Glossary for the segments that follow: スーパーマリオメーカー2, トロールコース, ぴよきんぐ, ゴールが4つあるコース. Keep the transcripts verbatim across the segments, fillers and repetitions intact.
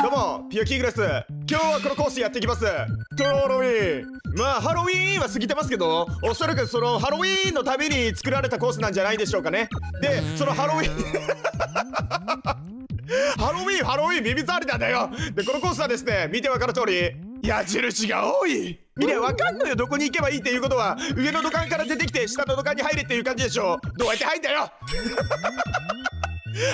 どうもピオキーグです。今日はこのコースやっていきます。トロロウィーン。まあハロウィーンは過ぎてますけど、おそらくそのハロウィーンのために作られたコースなんじゃないでしょうかね。でそのハロウィーンハロウィーンハロウィーンビビザリだよ。でこのコースはですね、見てわかる通り矢印が多い。見れわかんのよ、どこに行けばいいっていうことは。上の土管から出てきて下の土管に入れっていう感じでしょ。どうやって入んだよ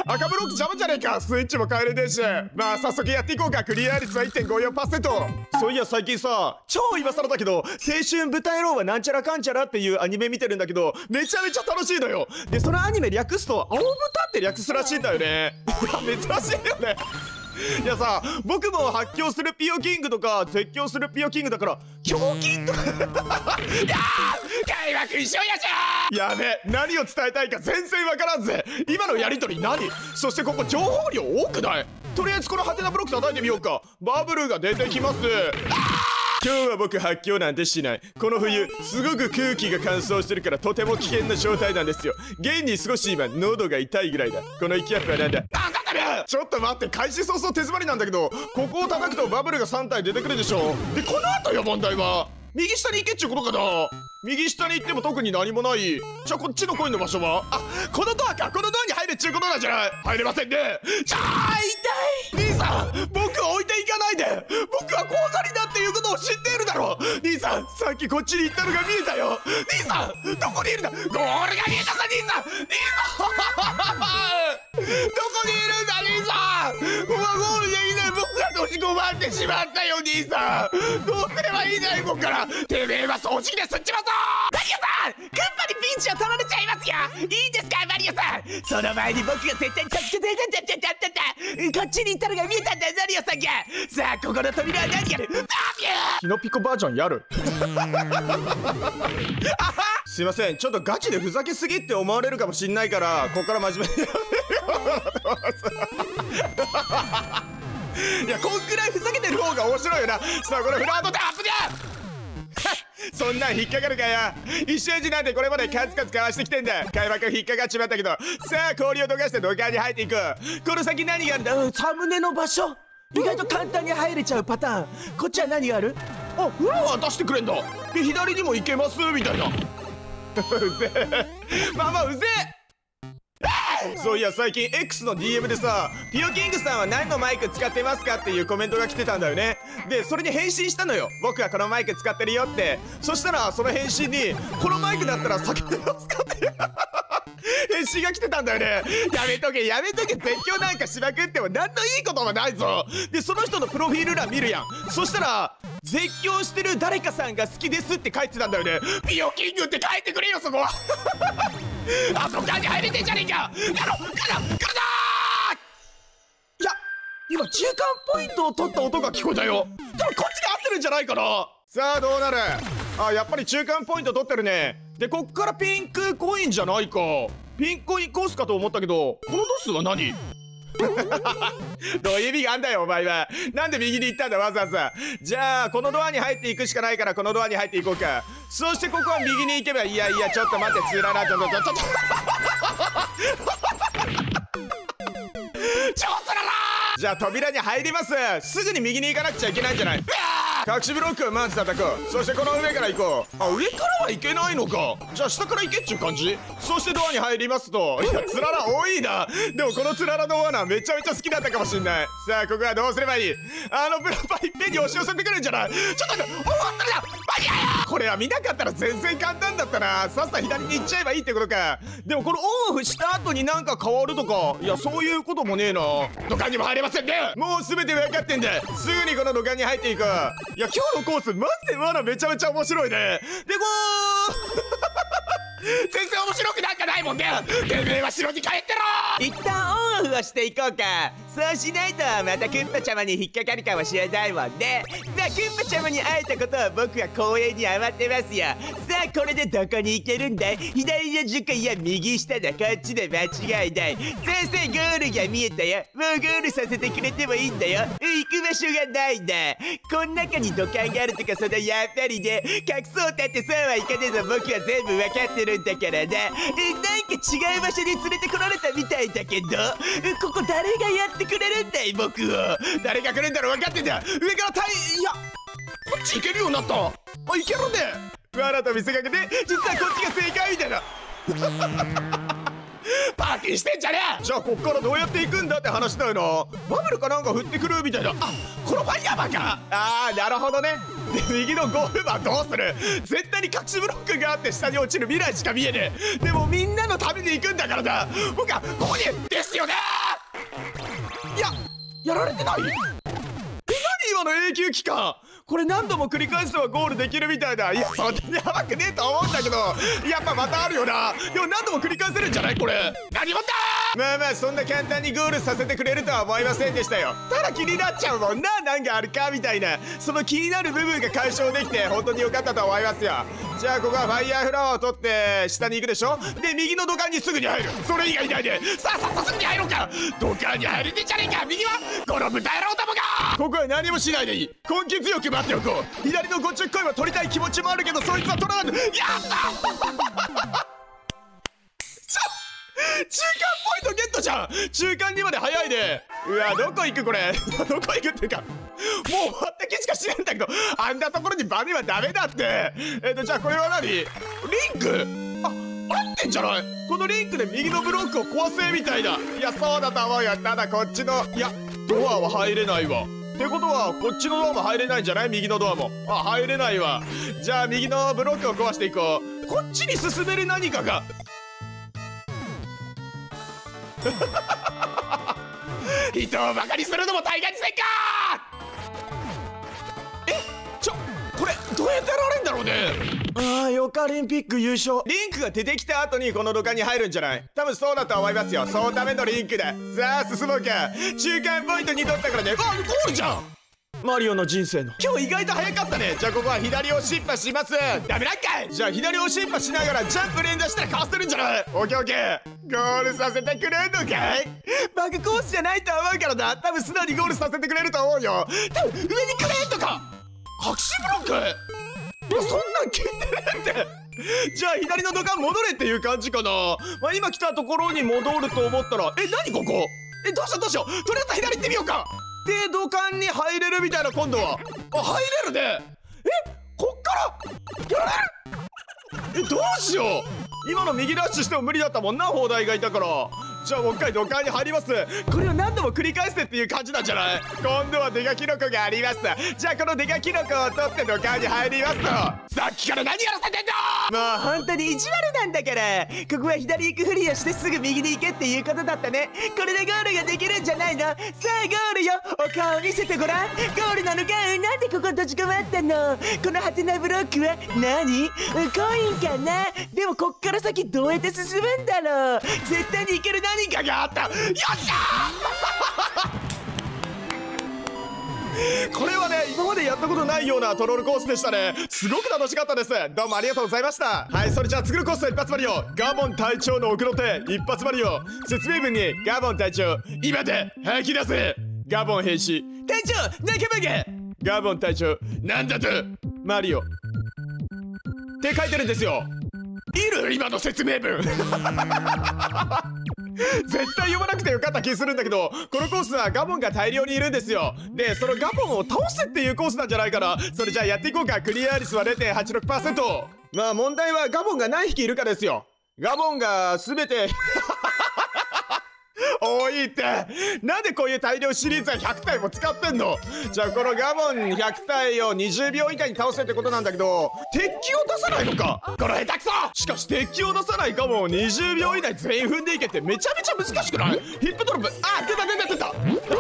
赤ブロック邪魔じゃねえか。スイッチも変えれねえし。まあ早速やっていこうか。クリア率は いってんごよんパーセント。 そういや最近さ、超今更だけど青春舞台ローはなんちゃらかんちゃらっていうアニメ見てるんだけど、めちゃめちゃ楽しいのよ。でそのアニメ略すと青豚って略すらしいんだよね珍しいよねいやさ、僕も発狂するピオキングとか絶叫するピオキングだから胸筋とかいや開幕一緒やじゃー。やべ、何を伝えたいか全然わからんぜ今のやりとり何。そしてここ情報量多くない？とりあえずこのハテナブロック叩いてみようか。バブルが出てきます。今日は僕発狂なんてしない。この冬すごく空気が乾燥してるからとても危険な状態なんですよ。現に少し今喉が痛いぐらいだ。この勢いはなんだ。ちょっと待って、開始早々手詰まりなんだけど、ここを叩くとバブルがさん体出てくるでしょ。でこの後よ、問題は右下に行けっちゅうことかな。右下に行っても特に何もない。じゃあこっちのコインの場所は、あ、このドアか。このドアに入れっちゅうことなんじゃない。入れませんね。ちゃー痛い。兄さん、僕を置いていかないで。僕は怖がりだっていうことを知っているだろう。兄さん、さっきこっちに行ったのが見えたよ。兄さん、どこにいるんだ。ゴールが見えたか。兄さん、兄さんどこにいるんだ。兄さん、ここはゴールでいない。僕が閉じ込まってしまったよ。兄さん、どうすればいいんだよ。ここからてめえは掃除機ですっちまった。マリオさん、クッパにピンチを取られちゃいますよ。いいですかマリオさん、その前に僕が絶対助けてやったんだったんだ。こっちに行ったのが見えたんだマリオさんが。さあここの扉は何やる。バービューキノピコバージョンやるすいません、ちょっとガチでふざけすぎって思われるかもしんないから、ここから真面目にいや、こんくらいふざけてる方が面白いよな。さあこれフラートタップだそんなん引っかかるかよ。一周時なんてこれまで数々かわしてきてんだ。開幕引っかかっちまったけど、さあ氷を溶かして土管に入っていく。この先何があるんだ。うん、サムネの場所意外と簡単に入れちゃうパターン。こっちは何がある。あ、フラワー出してくれんだ。で左にも行けますみたいなうぜえまあまあうぜえ。そういや最近 X の ディーエム でさ、ピオキングさんは何のマイク使ってますかっていうコメントが来てたんだよね。でそれに返信したのよ、僕はこのマイク使ってるよって。そしたらその返信にこのマイクだったら酒を使ってる返信が来てたんだよね。やめとけやめとけ、絶叫なんかしまくっても何のいいこともないぞ。でその人のプロフィール欄見るやん。そしたら絶叫してる誰かさんが好きですって書いてたんだよね。ピオキングって書いてくれよそこはあそこに入れてんじゃねえか。やろくだくだ。いや今中間ポイントを取った音が聞こえたよ。多分こっちで合ってるんじゃないかな。さあどうなる。あ、やっぱり中間ポイント取ってるね。でこっからピンクコインじゃないか。ピンクコインコースかと思ったけど、この度数は何どういう意味があんだよお前は。なんで右に行ったんだわざわざ。じゃあこのドアに入っていくしかないから、このドアに入っていこうか。そしてここは右に行けば、いやいやちょっと待って、つららちょっとちょっとちょっとちょっとらら。じゃあ扉に入ります。すぐに右に行かなくちゃいけないんじゃない。隠しブロックをまず叩く。そしてこの上から行こう。あ、上からはいけないのか。じゃあ下から行けっちゅう感じ。そしてドアに入りますと、いやつらら多いな。でもこのつららの罠めちゃめちゃ好きだったかもしんない。さあここはどうすればいい。あのブロッパーいっぺんに押し寄せてくるんじゃない。ちょっと待って、終わったら間に合う。これは見なかったら全然簡単だったな。さっさ左に行っちゃえばいいってことか。でもこのオンオフした後になんか変わるとか、いやそういうこともねえな。土管にも入れませんね。もう全て分かってんだ。すぐにこの土管に入っていく。いや今日のコースマジでまだめちゃめちゃ面白いね。でこー全然面白くなんかないもんね。てめえは城に帰ってろ。一旦オンオフをしていこうか。そうしないとまたクッパちゃまに引っかかるかもしれないもんね。まあクッパちゃまに会えたことは僕は光栄に余ってますよ。さあこれでどこに行けるんだい。左の塾、いや右下だ。こっちで間違いない。先生ゴールが見えたよ。もうゴールさせてくれてもいいんだよ。行く場所がないんだ。こん中に土管があるとか、そのやっぱりね、隠そうたってそうはいかねえぞ。僕は全部分かってるんだからな。えなんか違う場所に連れてこられたみたいだけど、ここ誰がやってってくれるんだい、僕を。誰が来るんだろう分かってんだ。上からたい、いやこっち行けるようになった。あ、いけるね。わらと見せかけて実はこっちが正解みたいなパーティーしてんじゃねえ。じゃあこっからどうやって行くんだって話だよな。バブルかなんか降ってくるみたいな。あ、このファイヤーマンか。あー、なるほどね。で右のゴールマンどうする。絶対に隠しブロックがあって下に落ちる未来しか見えねえ。でもみんなのために行くんだからな。僕はここにですよね。いや、やられてない。え、何今の永久期間。これ何度も繰り返すとはゴールできるみたいだ。いや、そんなにやばくねえと思うんだけど、やっぱまたあるよな。でも何度も繰り返せるんじゃないこれ。何もったー。まあまあそんな簡単にゴールさせてくれるとは思いませんでしたよ。ただ気になっちゃうもんな。何があるかみたいな、その気になる部分が解消できて本当に良かったと思いますよ。じゃあここはファイヤーフラワーを取って下に行くでしょ。で右の土管にすぐに入る。それ以外ないで、さあさあさあすぐに入ろうか。土管に入れてんじゃねえか。右はこの豚野郎どもが。ここは何もしないでいい。根気強く待っておこう。左のごじゅっこいは取りたい気持ちもあるけど、そいつは取らない。やった中間ポイントゲットじゃん。中間にまで早いで。うわ、どこ行くこれどこ行くっていうか、もう終わった気しかしないんだけど、あんなところにバネはダメだって。えっとじゃあこれは何、リンク。あ、合ってんじゃない。このリンクで右のブロックを壊せみたいな。いや、そうだと思うよ。ただこっちの、いや、ドアは入れないわ。ってことはこっちのドアも入れないんじゃない。右のドアも、あ、入れないわ。じゃあ右のブロックを壊していこう。こっちに進める何かが人をバカにするのも大概にせんか。え、ちょ、これどうやってやられんだろうね。ああ、ヨカリンピック優勝。リンクが出てきた後にこの土管に入るんじゃない。多分そうだと思いますよ。そのためのリンクだ。さあ進もうか。中間ポイントに取ったからね。あ、ゴールじゃん。マリオの人生の今日意外と早かったね。じゃあここは左を進歩します。ダメなんかい。じゃあ左を進歩しながらジャンプ連打したらかわせるんじゃない。オッケーオッケー。ゴールさせてくれんのかい。バグコースじゃないと思うからな。多分素直にゴールさせてくれると思うよ。多分上にくれんとか隠しブロック。いや、そんなん聞いてるってじゃあ左の土管戻れっていう感じかな。まあ今来たところに戻ると思ったら、え、何ここ。え、どうしようどうしよう。とりあえず左行ってみようか。で土管に入れるみたいな。今度はあ、入れるね。え、こっからやれる。え、どうしよう。今の右ラッシュしても無理だったもんな、砲台がいたから。じゃあもう一回土管に入ります。これを何度も繰り返してっていう感じなんじゃない。今度はデカキノコがあります。じゃあこのデカキノコを取って土管に入りますと。さっきから何やらせてんだ。もう本当に意地悪なんだから。ここは左行くふりをしてすぐ右に行けっていうことだったね。これでゴールができるんじゃないの。さあゴールよ。お顔見せてごらん。ゴールなのか。なんでここ閉じこまったの。このハテナブロックは何、コインかな。でもこっから先どうやって進むんだろう。絶対に行けるな。何かがあった。よっしゃーこれはね、今までやったことないようなトロールコースでしたね。すごく楽しかったです。どうもありがとうございました。はい、それじゃあ次のコースは一発マリオガボン隊長の奥の手一発マリオ。説明文にガボン隊長今で吐き出せ。ガボン兵士隊長仲間がガボン隊長なんだとマリオって書いてるんですよ。いる今の説明文絶対読まなくてよかった気するんだけど、このコースはガボンが大量にいるんですよ。でそのガボンを倒せっていうコースなんじゃないかな。それじゃあやっていこうか。クリア率は ゼロてんはちろくパーセント。 まあ問題はガボンが何匹いるかですよ。ガボンが全て多いって。なんでこういう大量シリーズはひゃくたいも使ってんの。じゃあこのガボンひゃくたいをにじゅうびょう以下に倒せってことなんだけど、鉄球を出さないのかこの下手くそ。しかし鉄球を出さないガボンをにじゅうびょう以内全員踏んでいけってめちゃめちゃ難しくない。ヒップドロップ、あ、出た出た出た出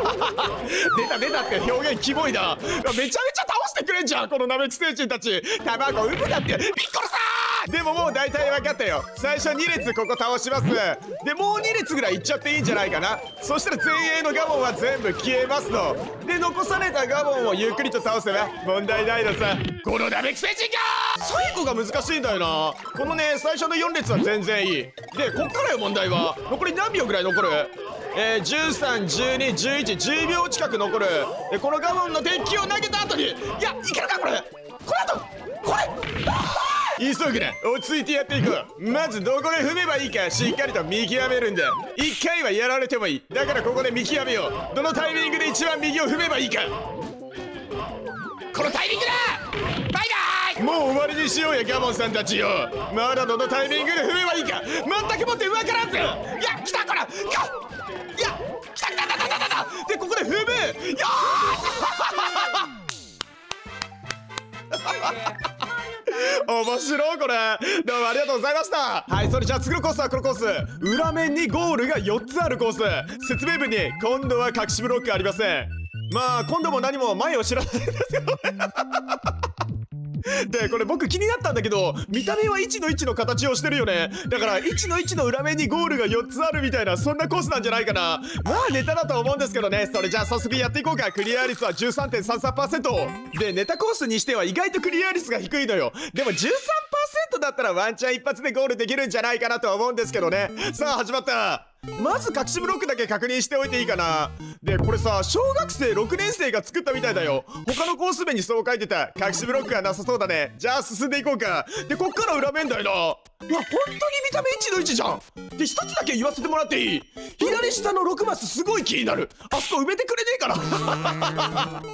た出たって表現キモいな。めちゃめちゃ倒してくれんじゃんこのナメキ星人たち。卵産むなってビッコロさー。でももう大体分かったよ。最初に列ここ倒します。でもうに列ぐらいいっちゃっていいんじゃないかな。そしたら前衛のガボンは全部消えますと。で残されたガボンをゆっくりと倒せば問題ないのさ。このナメキ星人が最後が難しいんだよな。このね最初のよん列は全然いい。でこっからよ問題は。残り何秒ぐらい残る。えー、じゅうさん、じゅうに、じゅういち、じゅうびょう近く残る。でこのガボンの鉄球を投げた後に、いやいけるかこれ。この後これこれ急ぐな、落ち着いてやっていこう。まずどこで踏めばいいかしっかりと見極めるんだ。一回はやられてもいい。だからここで見極めよう。どのタイミングで一番右を踏めばいいか。このタイミングだ。バイバイ。もう終わりにしようや、ガモンさんたちよ。まだどのタイミングで踏めばいいか全くもって分からんぜ。いや、来たから。いや、来た来た来た来た来た。で、ここで踏む。よーし面白いこれ。どうもありがとうございました。はい、それじゃあ次のコースはこのコース。裏面にゴールがよっつあるコース。説明文に今度は隠しブロックありません。まあ今度も何も前を知らないんですけどで、これ僕気になったんだけど、見た目はいちのいちの形をしてるよね。だからいちのいちの裏面にゴールがよっつあるみたいな、そんなコースなんじゃないかな。まあネタだと思うんですけどね。それじゃあ早速やっていこうか。クリア率は じゅうさんてんさんじゅうさんパーセント で、ネタコースにしては意外とクリア率が低いのよ。でも じゅうさんパーセント だったらワンチャン一発でゴールできるんじゃないかなとは思うんですけどね。さあ始まった。まず隠しブロックだけ確認しておいていいかな。で、これさ、小学生ろくねん生が作ったみたいだよ。他のコース名にそう書いてた。隠しブロックはなさそうだね。じゃあ進んでいこうか。で、こっから裏面だよな。うわ、ほんとに見た目いちのいちじゃん。で、一つだけ言わせてもらっていい？左下のろくマスすごい気になる。あそこ埋めてくれねえかな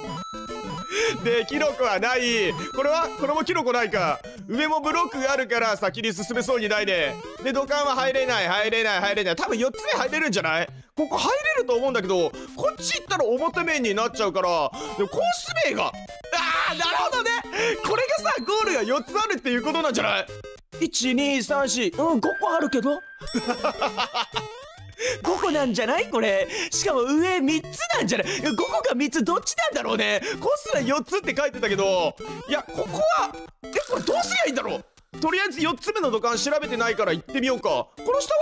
で、キノコはない。これはこれもキノコないか。上もブロックがあるから先に進めそうにないね。で、土管は入れない入れない入れない。多分よっつめ入れるんじゃない？ここ入れると思うんだけど、こっち行ったら表面になっちゃうから。でもコース名が、あー、なるほどね。これがさ、ゴールがよっつあるっていうことなんじゃない？ いち、に、さん、よん、うん、ごこあるけどごこなんじゃないこれ。しかも上みっつなんじゃない？ ごこかみっつどっちなんだろうね。コスはよっつって書いてたけど、いや、ここはえ、これどうすりゃいいんだろう。とりあえずよっつめの土管調べてないから行ってみようか。この下は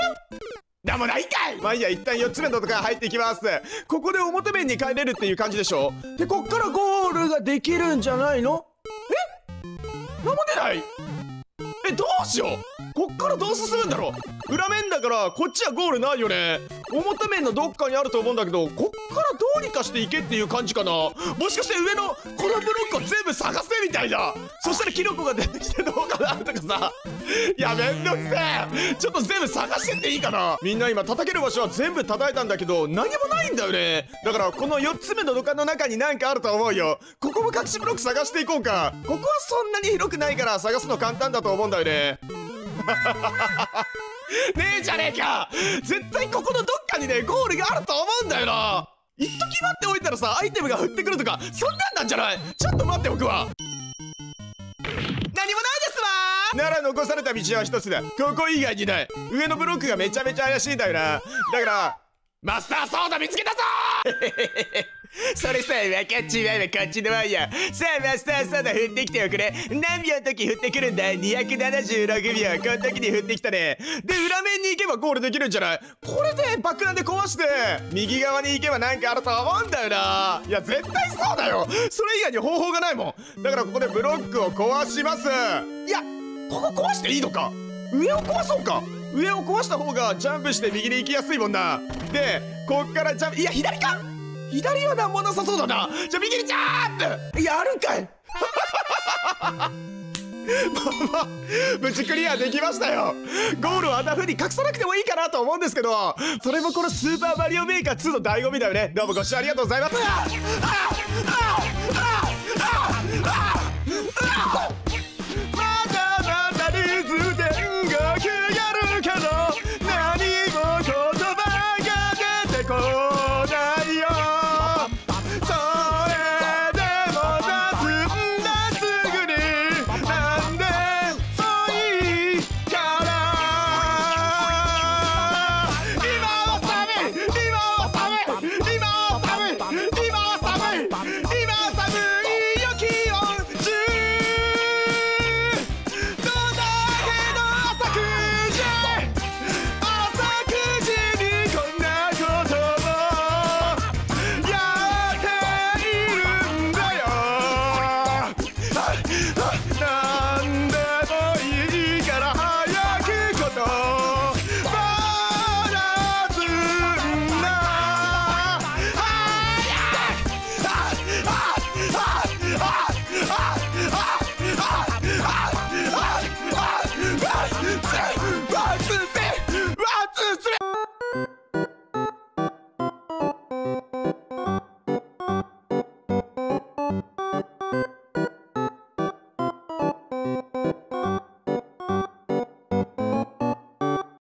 なんもないんかい。まあいいや、一旦よっつめの土管入っていきます。ここで表面に帰れるっていう感じでしょ。で、こっからゴールができるんじゃないの？え、なんも出ない。え、どうしよう。こっからどう進むんだろう。裏面だからこっちはゴールないよね。表面のどっかにあると思うんだけど、こっからどうにかしていけっていう感じかな。もしかして上のこのブロックを全部探せみたいな。そしたらキノコが出てきてどうかなとかさ。いや、めんどくせえ。ちょっと全部探してっていいかな。みんな今叩ける場所は全部叩いたんだけど、何もないんだよね。だからこのよっつめの土管の中に何かあると思うよ。ここも隠しブロック探していこうか。ここはそんなに広くないから探すの簡単だと思うんだよね。ねえじゃねえか。絶対ここのどっかにね、ゴールがあると思うんだよな。一時待っておいたらさ、アイテムが降ってくるとか、そんなんなんじゃない？ちょっと待っておくわ。何もないですわ。なら残された道は一つだ。ここ以外にない。上のブロックがめちゃめちゃ怪しいんだよな。だからマスターソード見つけたぞーそれさ、分かっちまえばこっちのワイヤー。さあ、マスターソード振ってきておくれ。何秒の時振ってくるんだ？ にひゃくななじゅうろく 秒。この時に振ってきたね。で、裏面に行けばゴールできるんじゃない？これでバックランで壊して、右側に行けばなんかあると思うんだよな。いや、絶対そうだよ。それ以外に方法がないもん。だからここでブロックを壊します。いや、ここ壊していいのか？上を壊そうか。上を壊した方がジャンプして右に行きやすいもんな。で、こっからジャンプ、いや、左か？左はなんもなさそうだな。じゃあ右にジャンプ。いや、あるんかいまあまあ無事クリアできましたよ。ゴールをあんな風に隠さなくてもいいかなと思うんですけど、それもこのスーパーマリオメーカーツーの醍醐味だよね。どうもご視聴ありがとうございました。